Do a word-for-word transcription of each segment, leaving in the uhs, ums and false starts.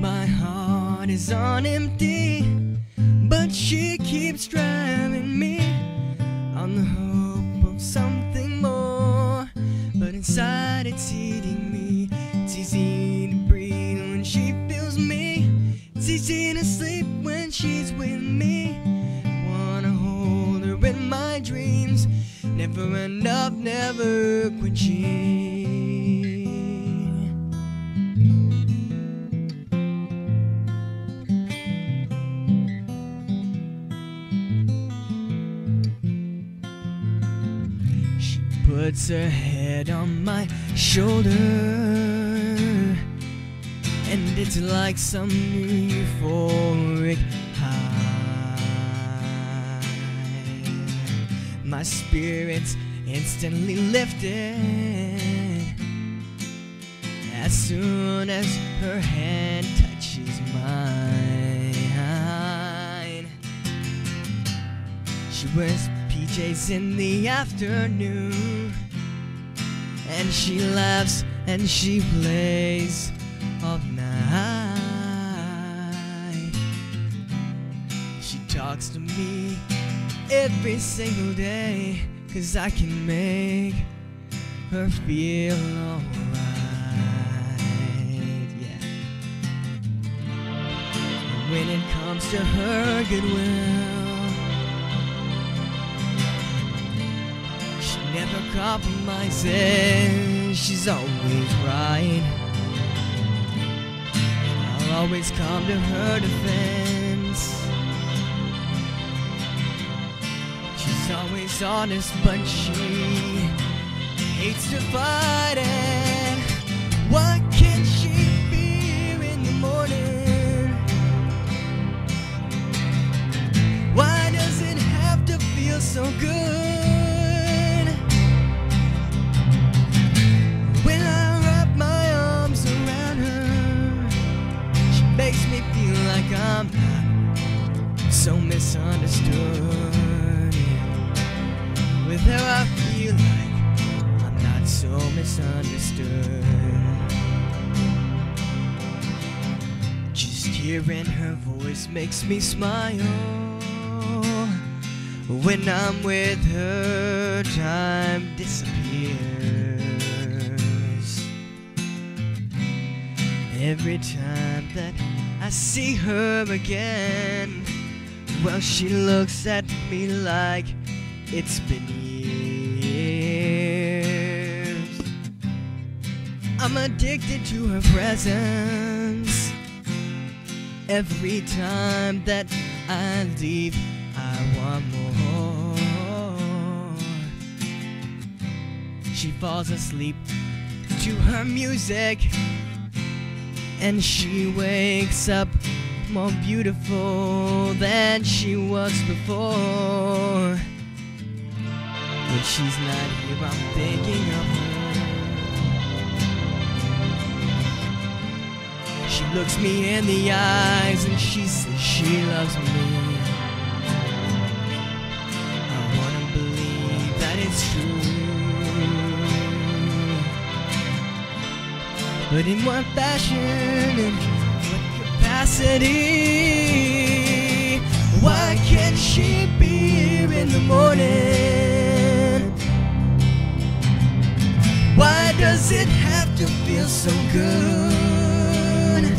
My heart is on empty, but she keeps driving me on the hope of something more. But inside it's eating me. It's easy to breathe when she feels me. It's easy to sleep when she's with me. I wanna hold her in my dreams, never end up, never quenching. Puts her head on my shoulder, and it's like some new euphoric high. My spirit's instantly lifted as soon as her hand touches mine. She wears P Js in the afternoon, and she laughs and she plays all night. She talks to me every single day, 'cause I can make her feel alright, yeah. When it comes to her goodwill, she never compromises, she's always right. I'll always come to her defense. She's always honest, but she hates to fight it. What can she fear in the morning? Why does it have to feel so good? Like I'm not so misunderstood. With her I feel like I'm not so misunderstood. Just hearing her voice makes me smile. When I'm with her, time disappears. Every time that I see her again, well, she looks at me like it's been years. I'm addicted to her presence. Every time that I leave, I want more. She falls asleep to her music, and she wakes up more beautiful than she was before. When she's not here, I'm thinking of her. She looks me in the eyes and she says she loves me. I wanna believe that it's true, but in what fashion and what capacity? Why can't she be here in the morning? Why does it have to feel so good?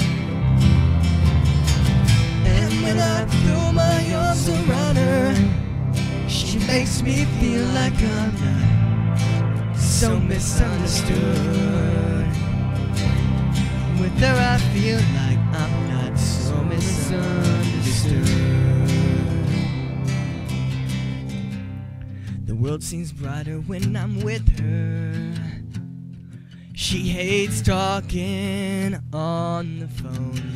And when I throw my arms around her, she makes me feel like I'm not so misunderstood. With her I feel like I'm not so misunderstood. The world seems brighter when I'm with her. She hates talking on the phone.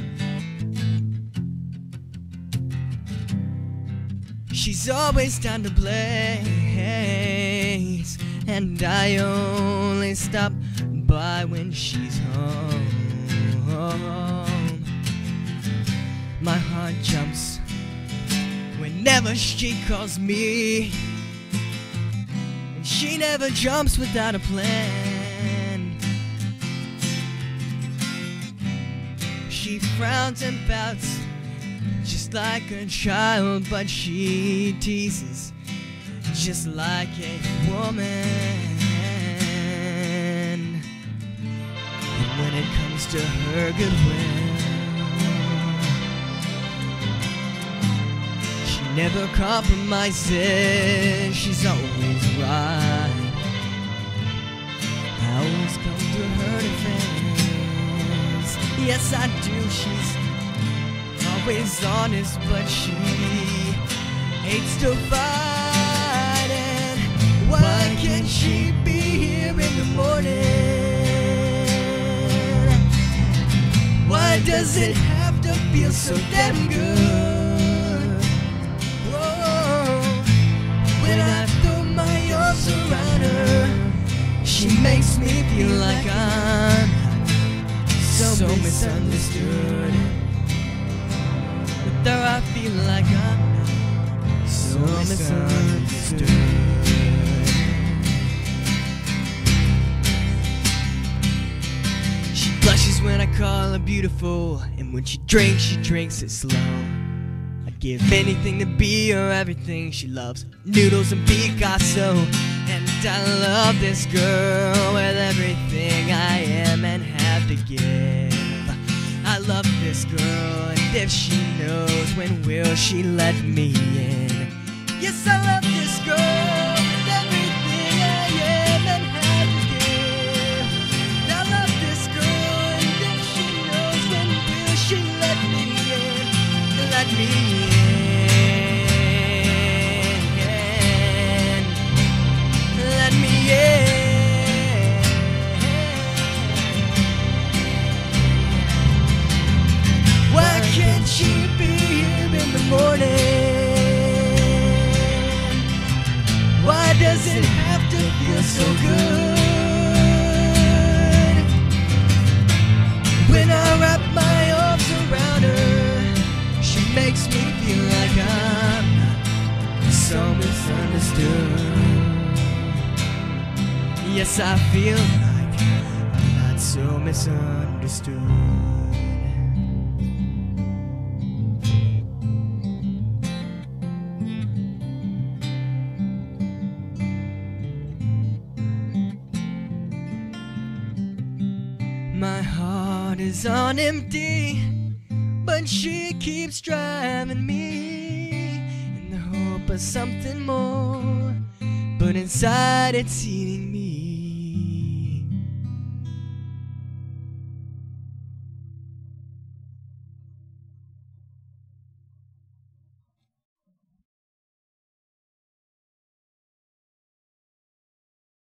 She's always down to blaze, and I only stop by when she's home. My heart jumps whenever she calls me, and she never jumps without a plan. she frowns and pouts, just like a child, but she teases, just like a woman. And when it comes to her goodwill, she never compromises, she's always right. I always come to her defense. Yes, I do. She's always honest, but she hates to fight. And why can't she be here in the morning? Why does it have to feel so damn good? Whoa. When I throw my arms around her, she makes me feel like I'm so misunderstood. With her I feel like I'm so misunderstood. She blushes when I call her beautiful, and when she drinks, she drinks it slow. I give anything to be her everything. She loves noodles and Picasso, and I love this girl with everything I am and have to give. I love this girl, and if she knows, when will she let me in? Yes, I love this girl with everything I am and have to give. I love this girl, and if she knows, when will she let me in? Let me in. Why can't she be here in the morning? Why does it have to feel so good? When I wrap my arms around her, she makes me feel like I'm so misunderstood. Yes, I feel like I'm not so misunderstood. My heart is on empty, but she keeps driving me in the hope of something more, but inside it's eating me.